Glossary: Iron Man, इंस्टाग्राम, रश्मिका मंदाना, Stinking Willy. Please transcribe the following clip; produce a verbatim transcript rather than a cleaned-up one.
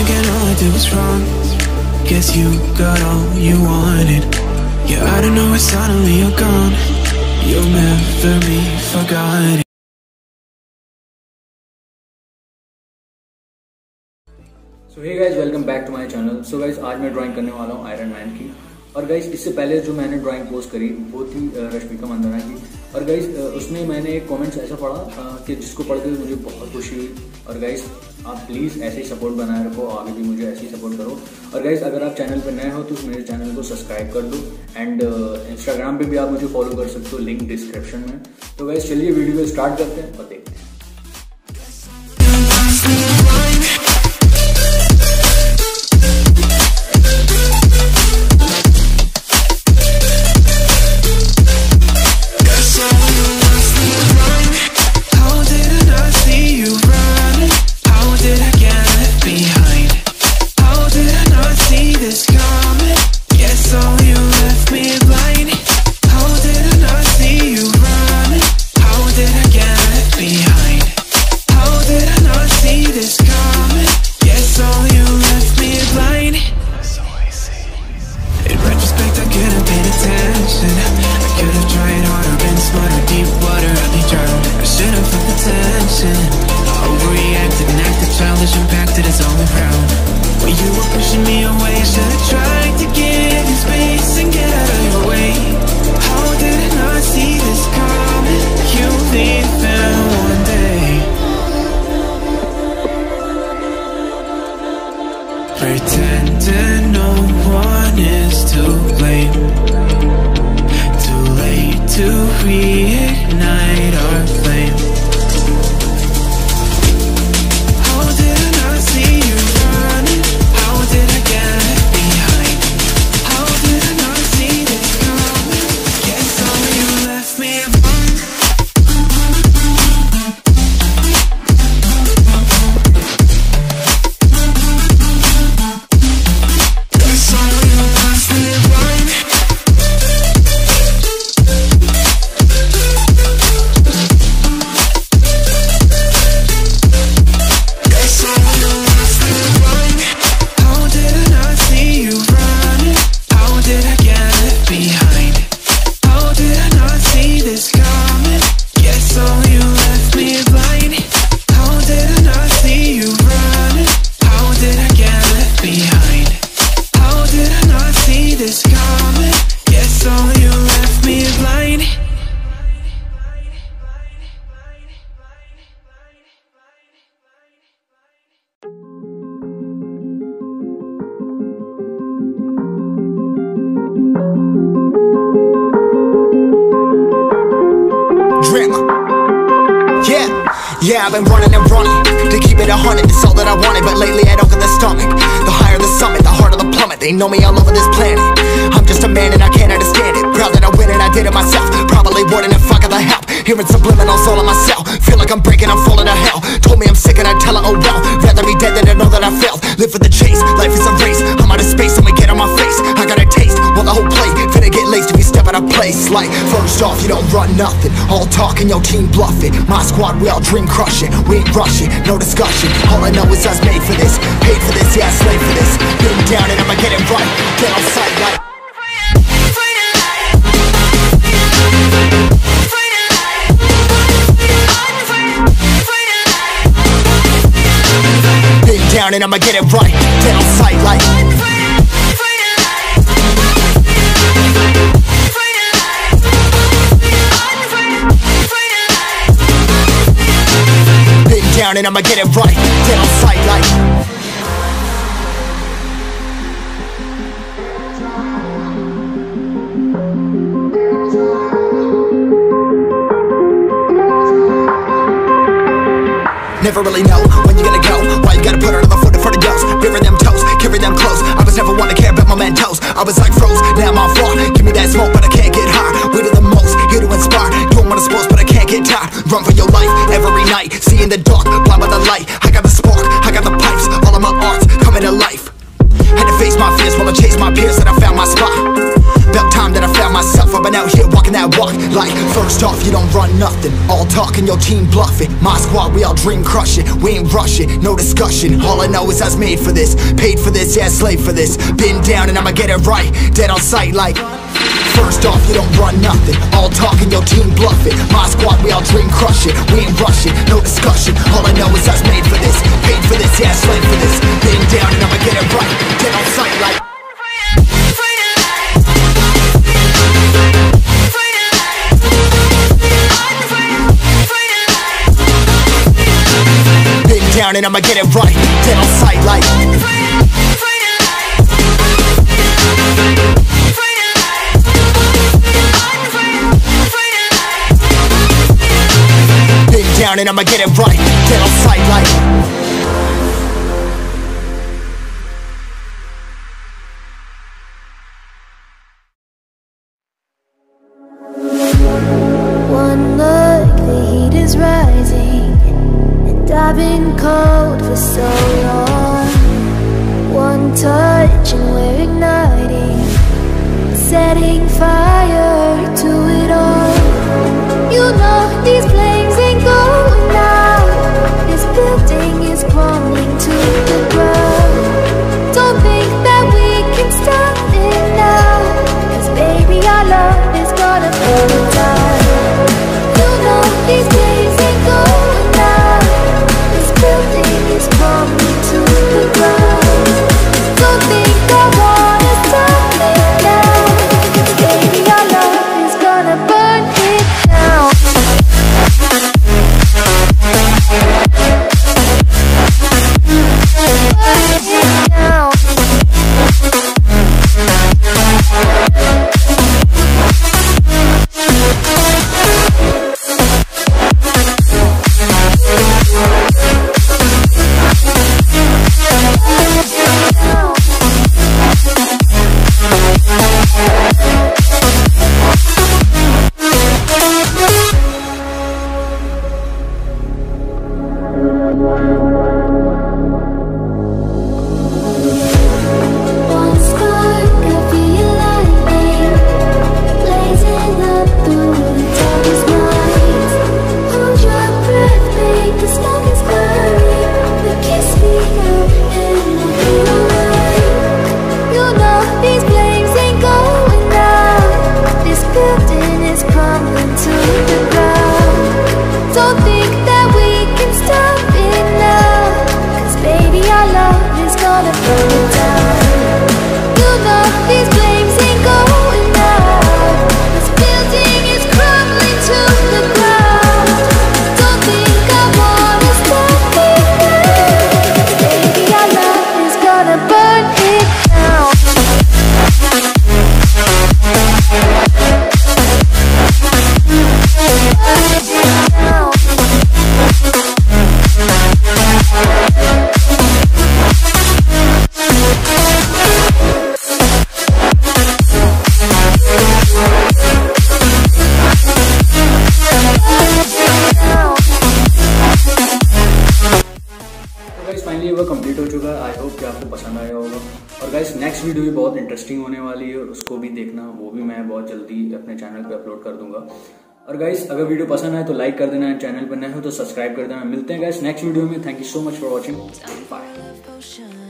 thinking all I did was wrong. Guess you got all you wanted. Yeah, I don't know, it's suddenly you're gone. You'll never be forgotten. So hey guys, welcome back to my channel. So guys, आज मैं drawing करने वाला हूँ Iron Man की. और guys, इससे पहले जो मैंने ड्राइंग पोस्ट करी वो थी रश्मिका मंदाना की. और गाइस, उसमें मैंने एक कमेंट्स ऐसा पढ़ा कि जिसको पढ़ के मुझे बहुत खुशी हुई. और गाइस, आप प्लीज़ ऐसे ही सपोर्ट बनाए रखो, आगे भी मुझे ऐसे ही सपोर्ट करो. और गाइस, अगर आप चैनल पर नए हो तो मेरे चैनल को सब्सक्राइब कर दो. एंड इंस्टाग्राम पर भी आप मुझे फॉलो कर सकते हो, लिंक डिस्क्रिप्शन में. तो गाइस, चलिए वीडियो को स्टार्ट करते हैं और देखते हैं. Pretending no one is to blame. Too late to reignite our flame. Yeah, I've been running and running to keep it a hundred. It's all that I wanted, but lately I don't get the stomach. The higher the summit, the harder the plummet. They know me all over this planet. I'm just a man and I can't understand it. Proud that I win and I did it myself. Probably wouldn't have fucking the help. Hearing subliminal soul in myself. Feel like I'm breaking, I'm falling to hell. Told me I'm sick and I tell her, oh well. Rather be dead than to know that I failed. Live for the chase, life is a race. I'm out of space, I'ma get on my face. I got a taste, well the whole plate. Finna get laced if you step out of place. Like, first off, you don't run nothing. All talk and your team bluffing. My squad, we all dream crush it, we ain't rushing, no discussion. All I know is I was made for this, paid for this, yeah I slaved for this. Get me down and I'ma get it right, get on sight like. Get down and I'ma get it right, get on sight like. And I'ma get it right, then I'll fight like. Never really know when you're gonna go. Why you gotta put another foot in front of yours? Bury them toes, carry them close. I was never one to care about my man toes. I was like froze, now I'm on floor. Give me that smoke, but I can't get high. We do the most, here to inspire. Doing what I'm supposed, but I can't get tired. Run for your life every night. See in the dark, blind by the light. I got the spark, I got the pipes. All of my arts coming to life. Had to face my fears while I chase my peers, and I found my spot. About time. time that I found myself, I've been out here walking that walk. Like, first off, you don't run nothing, all talk and your team bluffing. My squad, we all dream crushing, we ain't rushing, no discussion. All I know is I was made for this, paid for this, yeah, slave for this. Been down and I'ma get it right, dead on sight like. First off, you don't run nothing, all talk and your team bluffing. My squad, we all dream crushing, we ain't rushing, no discussion. All I know is I was made for this, paid for this, yeah, slave for this. Been down and I'ma get it right, dead on sight like. And I'ma get it right, dead on sight like. Been down and I'ma get it right, dead on sight like. I've been cold for so long. One touch and we're igniting, setting fire to it all. You know these flames ain't going out, this building is crumbling to the ground. Don't think that we can stop it now, cause baby our love is gonna burn down. You know these days ain't going out, building is coming to the ground. Don't think I wanna stop it now, cause baby our love is gonna burn it down. Burn it down. Video भी बहुत interesting होने वाली है और उसको भी देखना, वो भी मैं बहुत जल्दी अपने चैनल पे अपलोड कर दूंगा। और गाइस अगर वीडियो पसंद आए तो लाइक कर देना, चैनल पर नए हो तो सब्सक्राइब कर देना। मिलते हैं गाइस नेक्स्ट वीडियो में। Thank you so much for watching, bye.